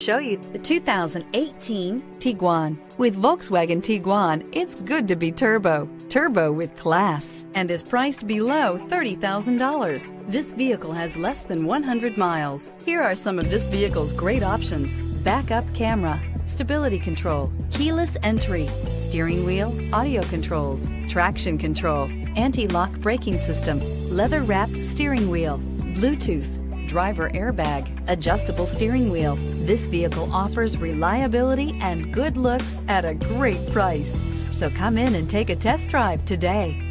Show you the 2018 Tiguan. With Volkswagen Tiguan, it's good to be turbo with class, and is priced below $30,000. This vehicle has less than 100 miles. Here are some of this vehicle's great options: backup camera, stability control, keyless entry, steering wheel audio controls, traction control, anti-lock braking system, leather-wrapped steering wheel, Bluetooth, driver airbag, adjustable steering wheel. This vehicle offers reliability and good looks at a great price. So come in and take a test drive today.